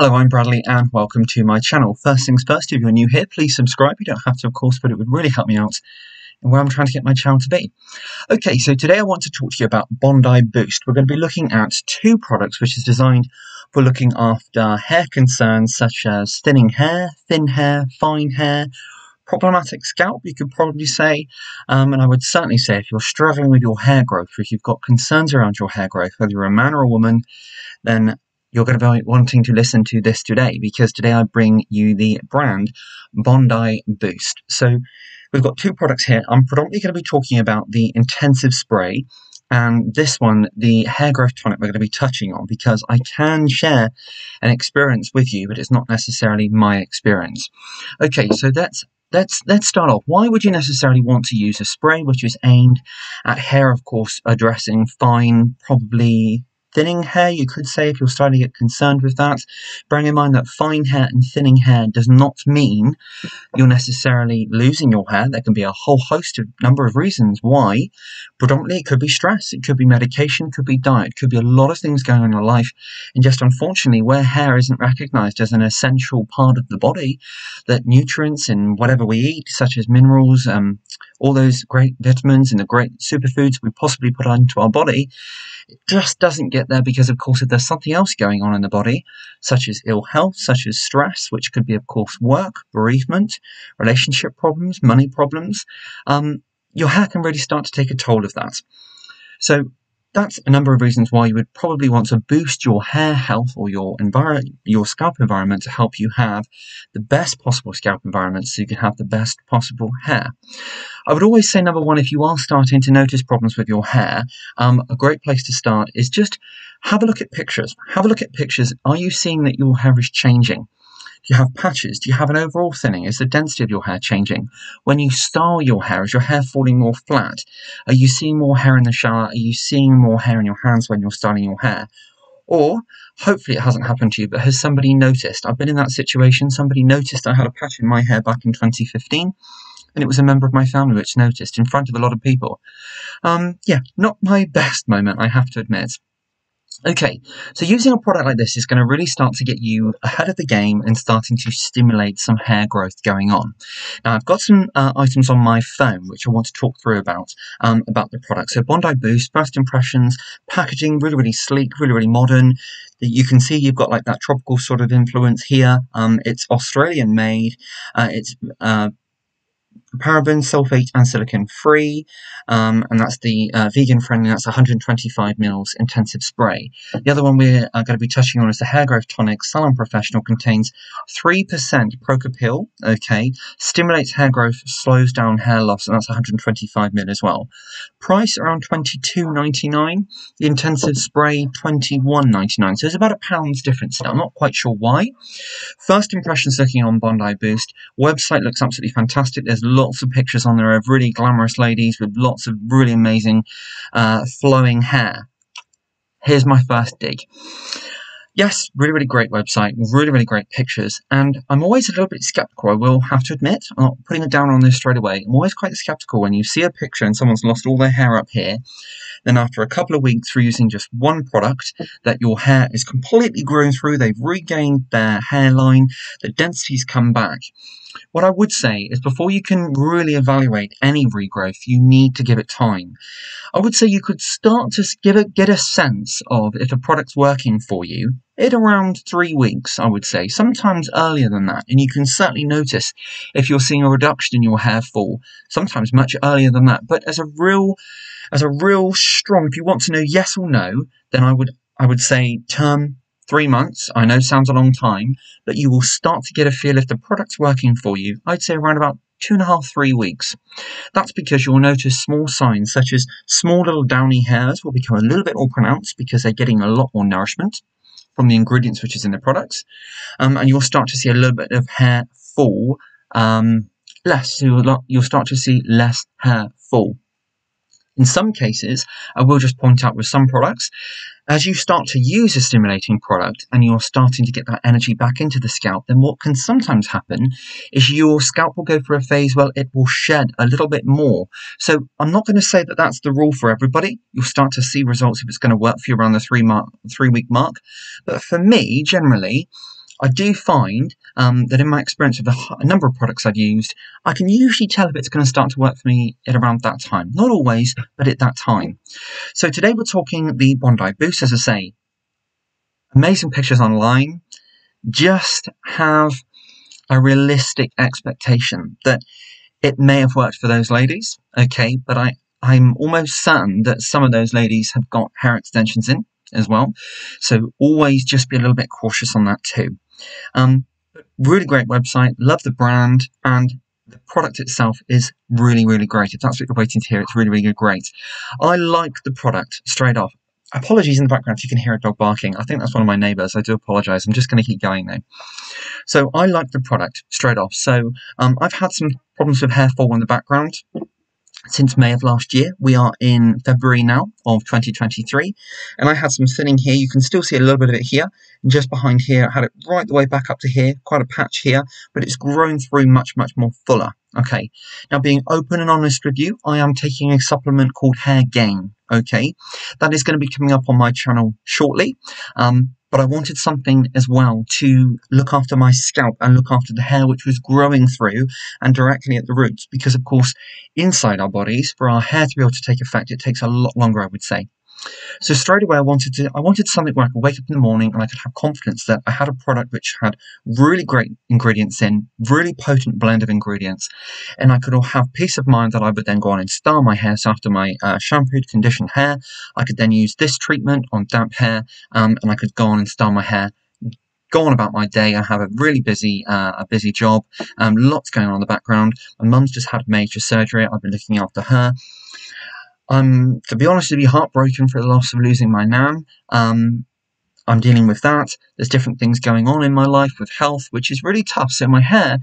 Hello, I'm Bradley and welcome to my channel. First things first, if you're new here, please subscribe. You don't have to, of course, but it would really help me out and where I'm trying to get my channel to be. Okay, so today I want to talk to you about Bondi Boost. We're going to be looking at two products which is designed for looking after hair concerns such as thinning hair, thin hair, fine hair, problematic scalp, you could probably say, and I would certainly say if you're struggling with your hair growth, if you've got concerns around your hair growth, whether you're a man or a woman, then you're going to be wanting to listen to this today, because today I bring you the brand Bondi Boost. So we've got two products here. I'm predominantly going to be talking about the intensive spray and this one, the hair growth tonic, we're going to be touching on, because I can share an experience with you, but it's not necessarily my experience. Okay, so let's start off. Why would you necessarily want to use a spray which is aimed at hair, of course, addressing fine, probably thinning hair, you could say, if you're starting to get concerned with that. Bearing in mind that fine hair and thinning hair does not mean you're necessarily losing your hair. There can be a whole host of number of reasons why. Predominantly, it could be stress, it could be medication, it could be diet, it could be a lot of things going on in your life. And just unfortunately, where hair isn't recognized as an essential part of the body, that nutrients in whatever we eat, such as minerals, all those great vitamins and the great superfoods we possibly put into our body, it just doesn't get there, because of course if there's something else going on in the body, such as ill health, such as stress, which could be of course work, bereavement, relationship problems, money problems, your hair can really start to take a toll of that. So that's a number of reasons why you would probably want to boost your hair health or your scalp environment to help you have the best possible scalp environment so you can have the best possible hair. I would always say, number one, if you are starting to notice problems with your hair, a great place to start is just have a look at pictures. Have a look at pictures. Are you seeing that your hair is changing? Do you have patches? Do you have an overall thinning? Is the density of your hair changing? When you style your hair, is your hair falling more flat? Are you seeing more hair in the shower? Are you seeing more hair in your hands when you're styling your hair? Or, hopefully it hasn't happened to you, but has somebody noticed? I've been in that situation. Somebody noticed I had a patch in my hair back in 2015, and it was a member of my family which noticed in front of a lot of people. Yeah, not my best moment, I have to admit. Okay, so using a product like this is going to really start to get you ahead of the game and starting to stimulate some hair growth going on. Now, I've got some items on my phone which I want to talk through about the product. So Bondi Boost, first impressions, packaging, really, really sleek, really, really modern. You can see you've got like that tropical sort of influence here. It's Australian made. It's paraben, sulfate and silicon free, and that's the vegan friendly. That's 125 mils intensive spray. The other one we're going to be touching on is the hair growth tonic Salon Professional. Contains 3% Procapil. Okay, stimulates hair growth, slows down hair loss, and that's 125 mil as well. Price around $22.99. The intensive spray $21.99. So it's about £1 difference. Now I'm not quite sure why. First impressions looking on Bondi Boost website looks absolutely fantastic. There's lots of pictures on there of really glamorous ladies with lots of really amazing flowing hair. Here's my first dig. Yes, really, really great website, really, really great pictures, and I'm always a little bit sceptical, I will have to admit. I'm not putting it down on this straight away. I'm always quite sceptical when you see a picture and someone's lost all their hair up here, then after a couple of weeks through using just one product, that your hair is completely grown through, they've regained their hairline, the density's come back. What I would say is before you can really evaluate any regrowth, you need to give it time. I would say you could start to get a sense of if a product's working for you at around 3 weeks, I would say, sometimes earlier than that. And you can certainly notice if you're seeing a reduction in your hair fall, sometimes much earlier than that. But as a real strong, if you want to know yes or no, then I would say term 3 months. I know sounds a long time, but you will start to get a feel if the product's working for you. I'd say around about 2.5 to 3 weeks. That's because you'll notice small signs such as small little downy hairs will become a little bit more pronounced because they're getting a lot more nourishment from the ingredients which is in the products, and you'll start to see a little bit of hair fall less. So you'll start to see less hair fall. In some cases, I will just point out with some products, as you start to use a stimulating product and you're starting to get that energy back into the scalp, then what can sometimes happen is your scalp will go for a phase where it will shed a little bit more. So I'm not going to say that that's the rule for everybody. You'll start to see results if it's going to work for you around the three-week mark. But for me, generally, I do find that in my experience of a number of products I've used, I can usually tell if it's going to start to work for me at around that time. Not always, but at that time. So today we're talking the Bondi Boost. As I say, amazing pictures online. Just have a realistic expectation that it may have worked for those ladies, okay, but I'm almost certain that some of those ladies have got hair extensions in as well, so always just be a little bit cautious on that too. Really great website, love the brand, and the product itself is really, really great. If that's what you're waiting to hear, it's really, really great. I like the product straight off. Apologies in the background if you can hear a dog barking. I think that's one of my neighbours. I do apologise. I'm just going to keep going though. So I like the product straight off. So I've had some problems with hair fall in the background since May of last year. We are in February now of 2023, and I had some thinning here. You can still see a little bit of it here, and just behind here, I had it right the way back up to here, quite a patch here, but it's grown through much, much more fuller. Okay, now being open and honest with you, I am taking a supplement called Hair Gain, okay? That is going to be coming up on my channel shortly, but I wanted something as well to look after my scalp and look after the hair which was growing through and directly at the roots, because of course inside our bodies, for our hair to be able to take effect, it takes a lot longer, I would say. So straight away I wanted something where I could wake up in the morning and I could have confidence that I had a product which had really great ingredients in, really potent blend of ingredients, and I could all have peace of mind that I would then go on and style my hair. So after my shampooed, conditioned hair, I could then use this treatment on damp hair, and I could go on and style my hair, go on about my day. I have a really busy busy job, lots going on in the background. My mum's just had major surgery, I've been looking after her. I'm, to be honest with you, heartbroken for the loss of losing my nan. I'm dealing with that. There's different things going on in my life with health, which is really tough. So my hair,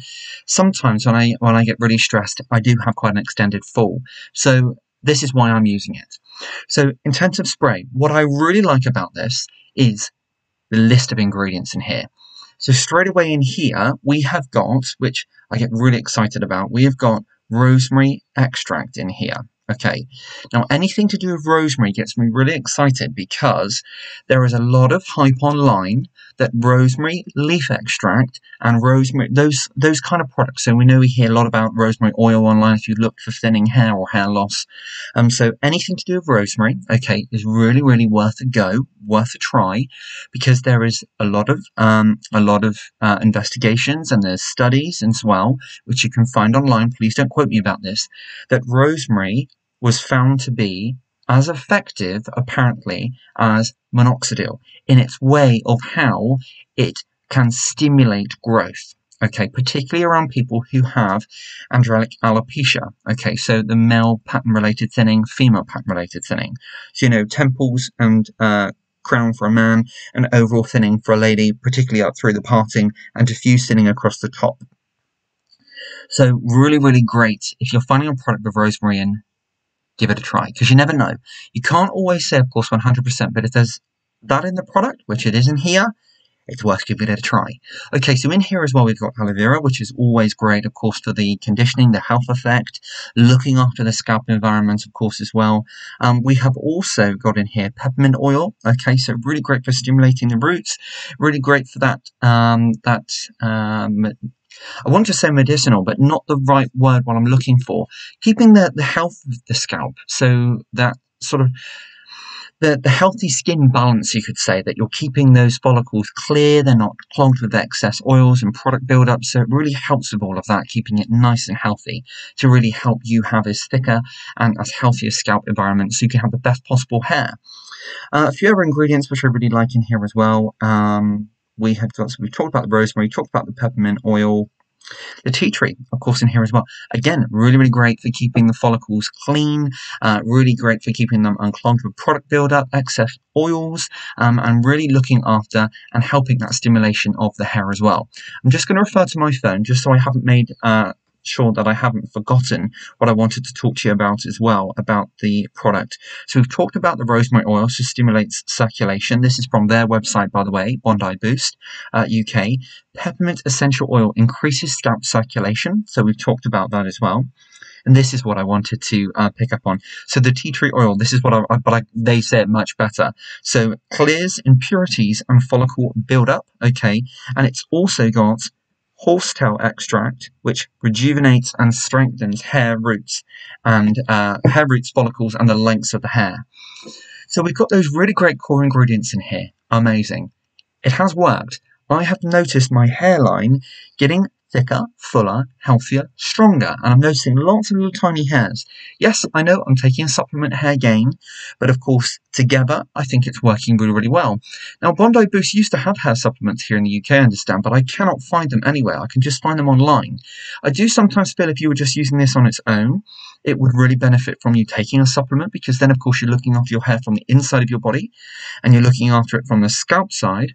sometimes when I get really stressed, I do have quite an extended fall. So this is why I'm using it. So in terms of spray, what I really like about this is the list of ingredients in here. So straight away in here, we have got, which I get really excited about, we have got rosemary extract in here. Okay, now anything to do with rosemary gets me really excited, because there is a lot of hype online that rosemary leaf extract and rosemary, those kind of products. So we know, we hear a lot about rosemary oil online if you look for thinning hair or hair loss. So anything to do with rosemary, okay, is really, really worth a go, worth a try, because there is a lot of investigations, and there's studies as well, which you can find online. Please don't quote me about this, that rosemary was found to be as effective, apparently, as minoxidil in its way of how it can stimulate growth, okay, particularly around people who have andrelic alopecia, okay, so the male pattern-related thinning, female pattern-related thinning, so, you know, temples and crown for a man, and overall thinning for a lady, particularly up through the parting, and diffuse thinning across the top. So really, really great. If you're finding a product with rosemary in, give it a try, because you never know. You can't always say, of course, 100%, but if there's that in the product, which it is in here, it's worth giving it a try. Okay, so in here as well, we've got aloe vera, which is always great, of course, for the conditioning, the health effect, looking after the scalp environment, of course, as well. We have also got in here peppermint oil. Okay, so really great for stimulating the roots, really great for that, I want to say medicinal, but not the right word what I'm looking for. Keeping the health of the scalp, so that sort of the healthy skin balance, you could say, that you're keeping those follicles clear, they're not clogged with excess oils and product buildup, so it really helps with all of that, keeping it nice and healthy to really help you have as thicker and as healthy a scalp environment, so you can have the best possible hair. A few other ingredients which I really like in here as well. We have got, so we've talked about the rosemary, talked about the peppermint oil, the tea tree, of course, in here as well. Again, really, really great for keeping the follicles clean, really great for keeping them unclogged with product buildup, excess oils, and really looking after and helping that stimulation of the hair as well. I'm just going to refer to my phone just so I haven't made sure that I haven't forgotten what I wanted to talk to you about as well about the product. So we've talked about the rosemary oil, so stimulates circulation. This is from their website, by the way, Bondi Boost UK. Peppermint essential oil increases scalp circulation, so we've talked about that as well. And this is what I wanted to pick up on. So the tea tree oil, this is what they say it much better. So clears impurities and follicle buildup, okay? And it's also got horsetail extract, which rejuvenates and strengthens hair roots and hair roots, follicles, and the lengths of the hair. So we've got those really great core ingredients in here. Amazing. It has worked. I have noticed my hairline getting thicker, fuller, healthier, stronger, and I'm noticing lots of little tiny hairs. Yes, I know I'm taking a supplement, Hair Gain, but of course, together, I think it's working really, really well. Now, Bondi Boost used to have hair supplements here in the UK, I understand, but I cannot find them anywhere. I can just find them online. I do sometimes feel if you were just using this on its own, it would really benefit from you taking a supplement, because then, of course, you're looking after your hair from the inside of your body, and you're looking after it from the scalp side,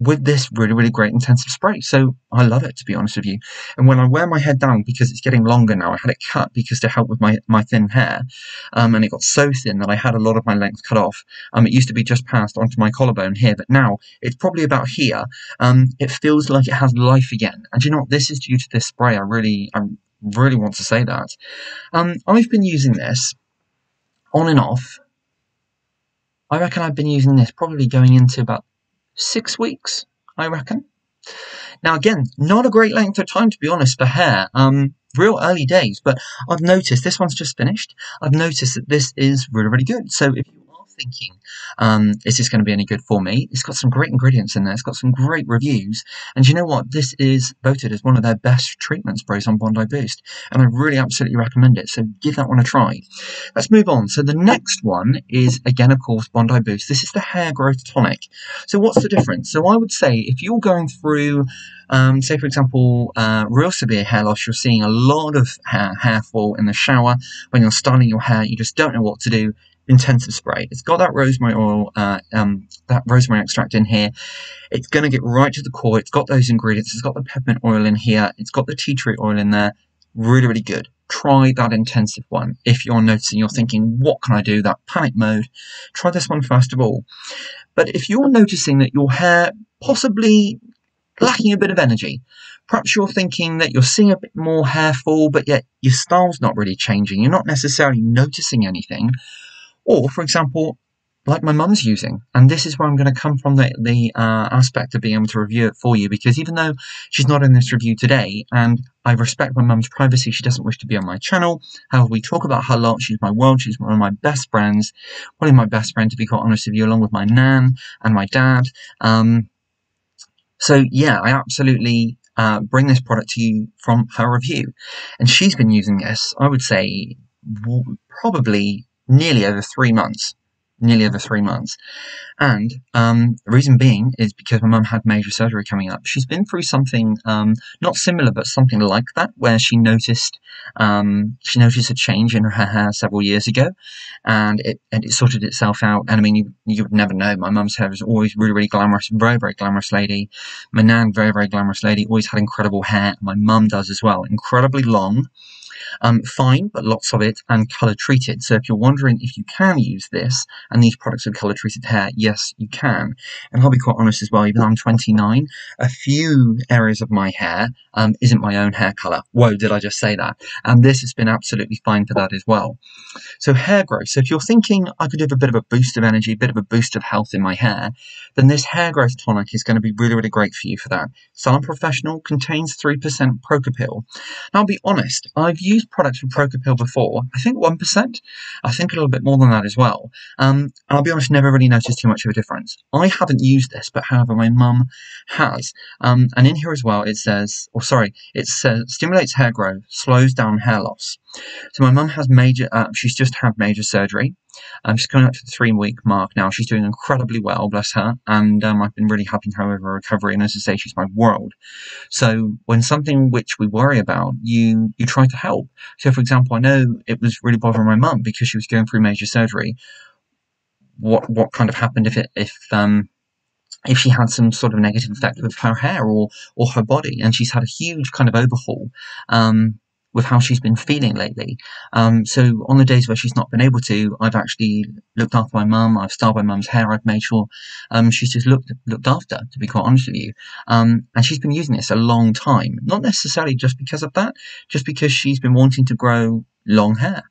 with this really, really great intensive spray. So I love it, to be honest with you. And when I wear my hair down, because it's getting longer now, I had it cut because to help with my thin hair, and it got so thin that I had a lot of my length cut off. It used to be just past onto my collarbone here, but now it's probably about here. It feels like it has life again. And you know what? This is due to this spray. I really want to say that. I've been using this on and off. I reckon I've been using this probably going into about 6 weeks, I reckon. Now, again, not a great length of time, to be honest, for hair. Real early days, but I've noticed this one's just finished. I've noticed that this is really, really good. So if you are thinking, is this going to be any good for me? It's got some great ingredients in there. It's got some great reviews. And you know what? This is voted as one of their best treatment sprays on Bondi Boost. And I really absolutely recommend it. So give that one a try. Let's move on. So the next one is, again, of course, Bondi Boost. This is the hair growth tonic. So what's the difference? So I would say if you're going through, say, for example, real severe hair loss, you're seeing a lot of hair fall in the shower. When you're styling your hair, you just don't know what to do. Intensive spray. It's got that rosemary oil, that rosemary extract in here. It's going to get right to the core. It's got those ingredients. It's got the peppermint oil in here. It's got the tea tree oil in there. Really, really good. Try that intensive one. If you're noticing, you're thinking, what can I do? That panic mode. Try this one first of all. But if you're noticing that your hair possibly lacking a bit of energy, perhaps you're thinking that you're seeing a bit more hair fall, but yet your style's not really changing. You're not necessarily noticing anything. Or, for example, like my mum's using, and this is where I'm going to come from the aspect of being able to review it for you, because even though she's not in this review today, and I respect my mum's privacy, she doesn't wish to be on my channel. However, we talk about her a lot. She's my world. She's one of my best friends, probably my best friend, to be quite honest with you, along with my nan and my dad. So, yeah, I absolutely bring this product to you from her review. And she's been using this, I would say, probably nearly over 3 months. And the reason being is because my mum had major surgery coming up. She's been through something not similar, but something like that, where she noticed a change in her hair several years ago, and it sorted itself out. And I mean, you would never know. My mum's hair was always really, really glamorous, very, very glamorous lady. My nan, very, very glamorous lady, always had incredible hair. My mum does as well, incredibly long. Fine, but lots of it, and color treated. So if you're wondering if you can use this and these products of color treated hair, yes, you can. And I'll be quite honest as well, even though I'm 29, a few areas of my hair isn't my own hair color. Whoa, did I just say that? And this has been absolutely fine for that as well. So hair growth. So if you're thinking I could have a bit of a boost of energy, a bit of a boost of health in my hair, then this hair growth tonic is going to be really, really great for you for that. Salon Professional contains 3% Procapil. Now, I'll be honest, I've used products from Procapil before, I think 1%, I think a little bit more than that as well. And I'll be honest, never really noticed too much of a difference. I haven't used this, but however, my mum has. And in here as well, it says, or sorry, it says stimulates hair growth, slows down hair loss. So my mum has she's just had major surgery. She's coming up to the 3-week mark now. She's doing incredibly well, bless her. And I've been really happy to have her recovery. And as I say, she's my world. So when something which we worry about, you try to help. So, for example, I know it was really bothering my mum because she was going through major surgery. What kind of happened if she had some sort of negative effect with her hair or her body? And she's had a huge kind of overhaul. with how she's been feeling lately. So on the days where she's not been able to, I've actually looked after my mum, I've styled my mum's hair, I've made sure she's just looked after, to be quite honest with you. And she's been using this a long time, not necessarily just because of that, just because she's been wanting to grow long hair.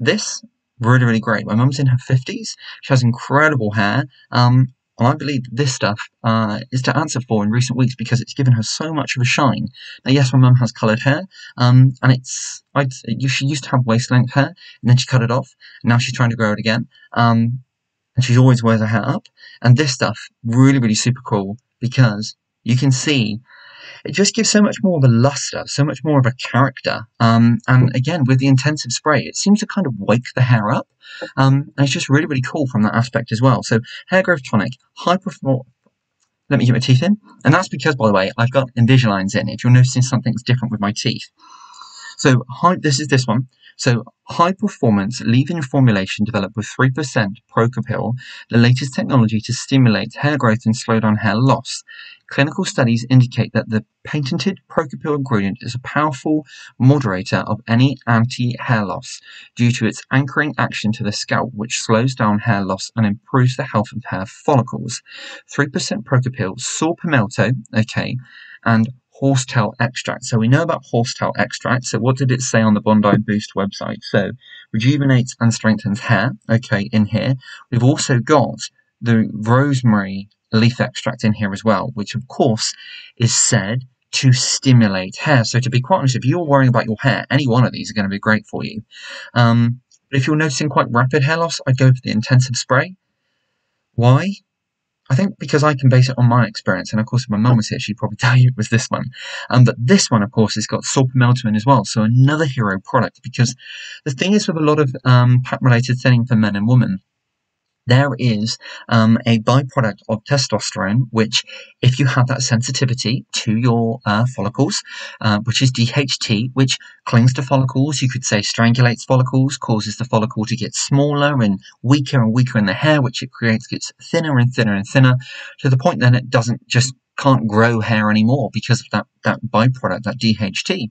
This, really, really great. My mum's in her 50s, she has incredible hair, and I believe that this stuff is to answer for in recent weeks because it's given her so much of a shine. Now, yes, my mum has coloured hair, and she used to have waist length hair, and then she cut it off, and now she's trying to grow it again, and she always wears her hair up. And this stuff, really, really super cool, because you can see it just gives so much more of a luster, so much more of a character. And again, with the intensive spray, it seems to kind of wake the hair up. And it's just really, really cool from that aspect as well. So hair growth tonic, let me get my teeth in. And that's because, by the way, I've got Invisaligns in, if you're noticing something's different with my teeth. So this is this one. So high performance leave-in formulation developed with 3% Procapil, the latest technology to stimulate hair growth and slow down hair loss. Clinical studies indicate that the patented Procapil ingredient is a powerful moderator of any anti-hair loss due to its anchoring action to the scalp, which slows down hair loss and improves the health of hair follicles. 3% Procapil, Sorpimento, okay, and horsetail extract. So we know about horsetail extract. So what did it say on the Bondi Boost website? So rejuvenates and strengthens hair. Okay, in here. We've also got the rosemary leaf extract in here as well, which of course is said to stimulate hair. So to be quite honest, if you're worrying about your hair, any one of these are going to be great for you. But if you're noticing quite rapid hair loss, I'd go for the intensive spray. Why? I think because I can base it on my experience, and of course if my mum was here she'd probably tell you it was this one. But this one of course has got sorpimento as well, so another hero product, because the thing is with a lot of pack related thinning for men and women, there is a byproduct of testosterone, which if you have that sensitivity to your follicles, which is DHT, which clings to follicles, you could say strangulates follicles, causes the follicle to get smaller and weaker in the hair, which it creates, gets thinner and thinner and thinner, to the point then it can't grow hair anymore because of that byproduct, that DHT.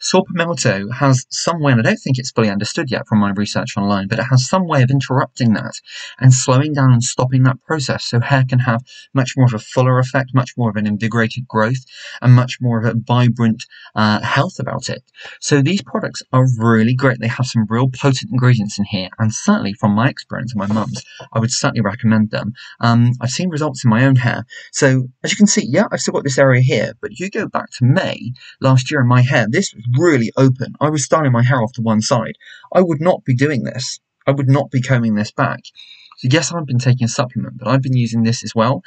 Sorpimento has some way, and I don't think it's fully understood yet from my research online, but it has some way of interrupting that and slowing down and stopping that process, so hair can have much more of a fuller effect, much more of an invigorated growth, and much more of a vibrant health about it. So these products are really great. They have some real potent ingredients in here, and certainly from my experience and my mum's, I would certainly recommend them. I've seen results in my own hair. So as you can see, yeah, I've still got this area here, but you go back to May last year in my hair, this was really open. I was styling my hair off to one side. I would not be doing this. I would not be combing this back. So yes, I've been taking a supplement, but I've been using this as well.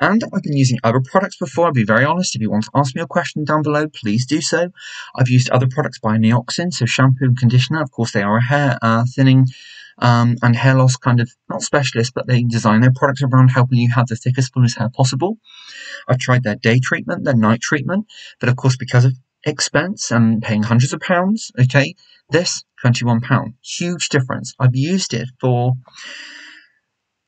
And I've been using other products before. I'll be very honest. If you want to ask me a question down below, please do so. I've used other products by Neoxin, so shampoo and conditioner. Of course, they are a hair thinning and hair loss kind of, not specialist, but they design their products around helping you have the thickest, fullest hair possible. I've tried their day treatment, their night treatment, but of course, because of expense and paying hundreds of pounds, okay, this £21, huge difference. I've used it for,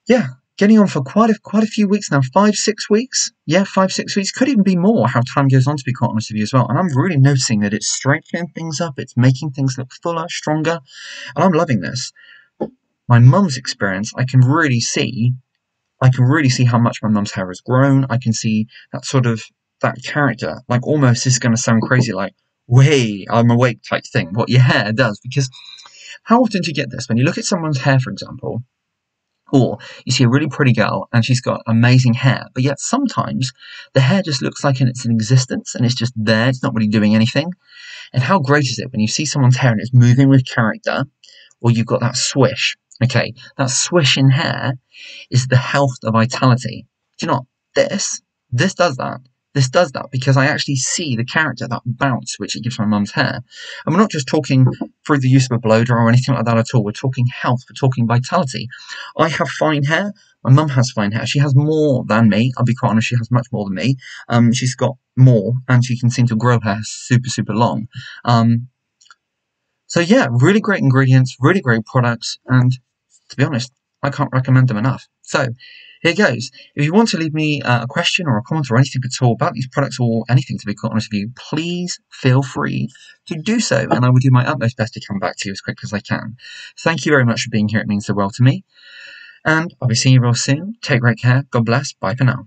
yeah, getting on for quite a few weeks now, 5-6 weeks, yeah, 5-6 weeks, could even be more how time goes on, to be quite honest with you as well. And I'm really noticing that it's strengthening things up, it's making things look fuller, stronger, and I'm loving this. My mum's experience, I can really see how much my mum's hair has grown. I can see that sort of that character, like almost, this is going to sound crazy, like, way, I'm awake type thing, what your hair does. Because how often do you get this? When you look at someone's hair, for example, or you see a really pretty girl and she's got amazing hair, but yet sometimes the hair just looks like it's in existence and it's just there, it's not really doing anything. And how great is it when you see someone's hair and it's moving with character, or you've got that swish, okay, that swish in hair is the health, the vitality. Do you know what? This does that. This does that because I actually see the character, that bounce, which it gives my mum's hair. And we're not just talking through the use of a blow dryer or anything like that at all. We're talking health. We're talking vitality. I have fine hair. My mum has fine hair. She has more than me. I'll be quite honest. She has much more than me. She's got more, and she can seem to grow her super, super long. So, yeah, really great ingredients, really great products. And to be honest, I can't recommend them enough. So here goes. If you want to leave me a question or a comment or anything at all about these products or anything, to be quite honest with you, please feel free to do so, and I will do my utmost best to come back to you as quick as I can. Thank you very much for being here. It means the world to me, and I'll be seeing you real soon. Take great care. God bless. Bye for now.